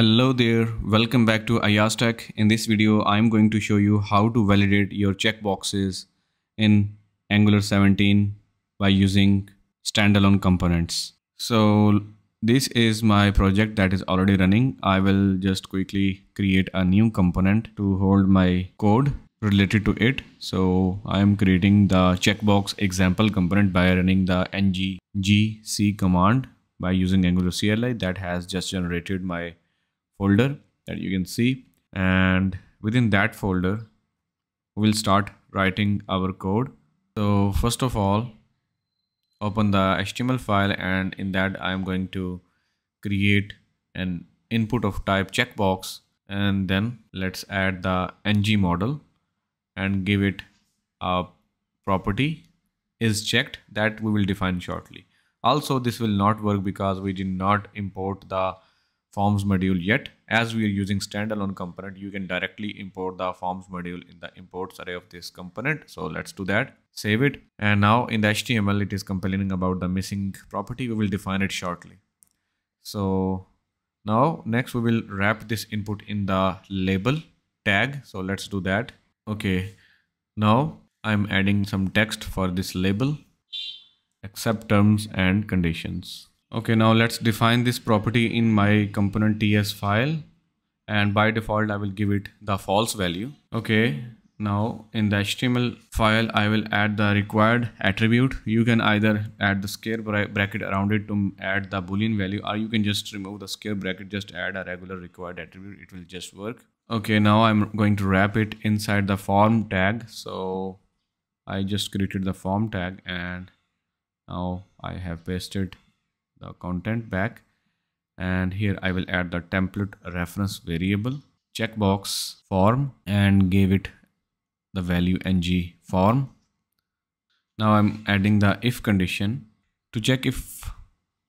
Hello there, welcome back to IASTech. In this video, I'm going to show you how to validate your checkboxes in Angular 17 by using standalone components. So this is my project that is already running. I will just quickly create a new component to hold my code related to it. So I'm creating the checkbox example component by running the ng command by using Angular CLI that has just generated my folder that you can see, and within that folder we'll start writing our code. So first of all, open the HTML file, and in that I'm going to create an input of type checkbox, and then let's add the ng model and give it a property is checked that we will define shortly. Also, this will not work because we did not import the forms module yet. As we are using standalone component, you can directly import the forms module in the imports array of this component. So let's do that, save it. And now in the HTML, it is complaining about the missing property. We will define it shortly. So now next we will wrap this input in the label tag. So let's do that. Okay. Now I'm adding some text for this label, accept terms and conditions. Okay, now let's define this property in my component TS file, and by default I will give it the false value. Okay, now in the HTML file I will add the required attribute. You can either add the square bracket around it to add the Boolean value, or you can just remove the square bracket, just add a regular required attribute, it will just work. Okay, now I'm going to wrap it inside the form tag. So I just created the form tag, and now I have pasted the content back, and here I will add the template reference variable checkbox form and give it the value ng form. Now I'm adding the if condition to check if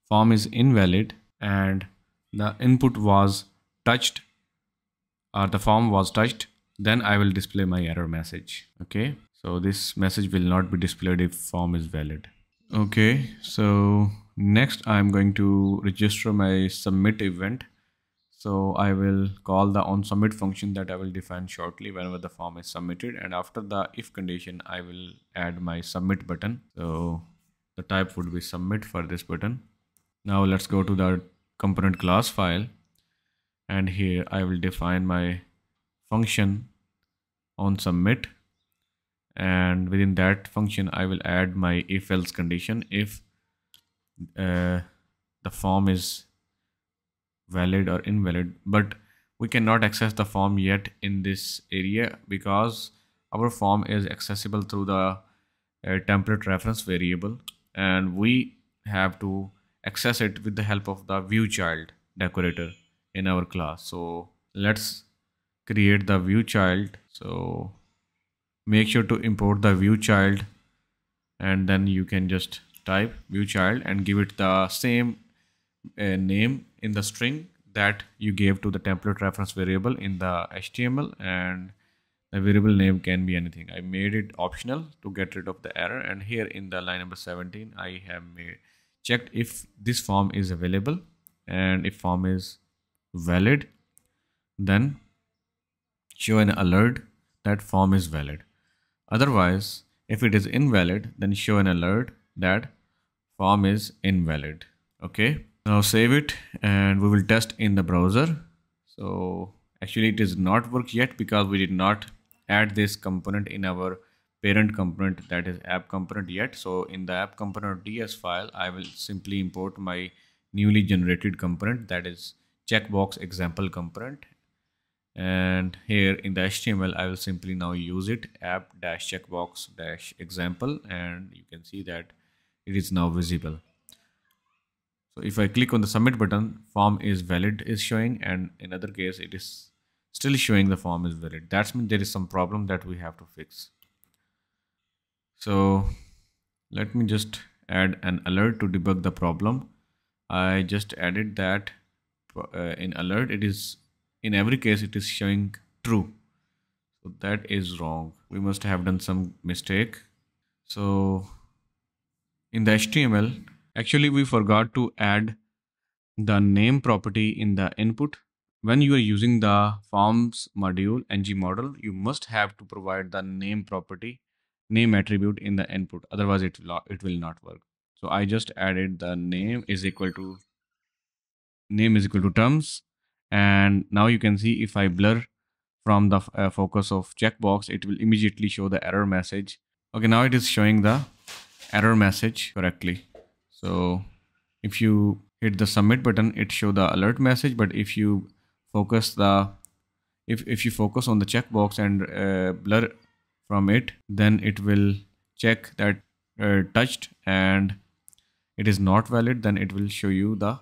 form is invalid and the input was touched or the form was touched, then I will display my error message. Okay, so this message will not be displayed if form is valid. Okay, so next I'm going to register my submit event. So I will call the onSubmit function that I will define shortly whenever the form is submitted, and after the if condition I will add my submit button. So the type would be submit for this button. Now let's go to the component class file, and here I will define my function onSubmit, and within that function I will add my if else condition. If the form is valid or invalid, but we cannot access the form yet in this area because our form is accessible through the template reference variable, and we have to access it with the help of the ViewChild decorator in our class. So let's create the ViewChild. So make sure to import the ViewChild, and then you can just type ViewChild and give it the same name in the string that you gave to the template reference variable in the HTML, and the variable name can be anything. I made it optional to get rid of the error, and here in the line number 17 I have checked if this form is available, and if form is valid then show an alert that form is valid. Otherwise, if it is invalid, then show an alert that form is invalid. Okay, now save it and we will test in the browser. So actually it is not work yet because we did not add this component in our parent component, that is app component, yet. So in the app component ds file I will simply import my newly generated component, that is checkbox example component, and here in the HTML I will simply now use it, app-checkbox-example, and you can see that it is now visible. So if I click on the submit button, form is valid is showing, and in other case it is still showing the form is valid. That means there is some problem that we have to fix. So let me just add an alert to debug the problem. I just added that in alert it is in every case it is showing true, so that is wrong. We must have done some mistake. So in the HTML actually we forgot to add the name property in the input, when you are using the forms module ng model, you must have to provide the name property, name attribute in the input. Otherwise, it will not work. So I just added the name is equal to terms. And now you can see if I blur from the focus of checkbox, it will immediately show the error message. Okay, now it is showing the error message correctly. So if you hit the submit button, it shows the alert message. But if you focus if you focus on the checkbox and blur from it, then it will check that touched, and it is not valid, then it will show you the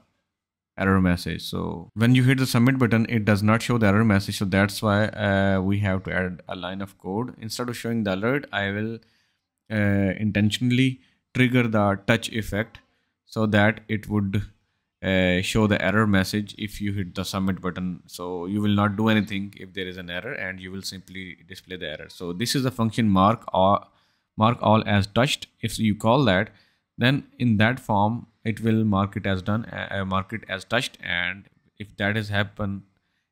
error message. So when you hit the submit button, it does not show the error message. So that's why we have to add a line of code. Instead of showing the alert, I will intentionally trigger the touch effect so that it would show the error message if you hit the submit button. So you will not do anything if there is an error, and you will simply display the error. So this is the function mark all as touched. If you call that, then in that form it will mark it as done, mark it as touched. And if that is happens,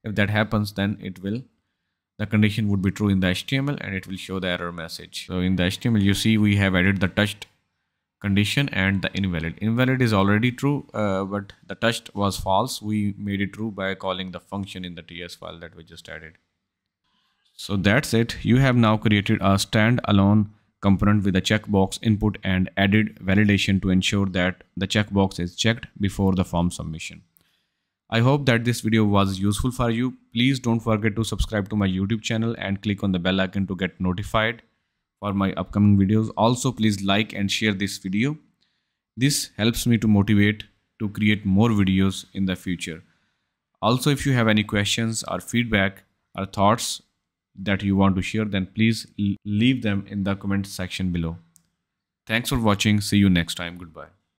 then it will, the condition would be true in the HTML, and it will show the error message. So in the HTML, you see we have added the touched condition and the invalid is already true, but the touched was false. We made it true by calling the function in the TS file that we just added. So that's it. You have now created a standalone component with a checkbox input and added validation to ensure that the checkbox is checked before the form submission. I hope that this video was useful for you. Please don't forget to subscribe to my YouTube channel and click on the bell icon to get notified for my upcoming videos. Also, please like and share this video. This helps me to motivate to create more videos in the future. Also, if you have any questions or feedback or thoughts that you want to share, then please leave them in the comment section below. Thanks for watching. See you next time. Goodbye.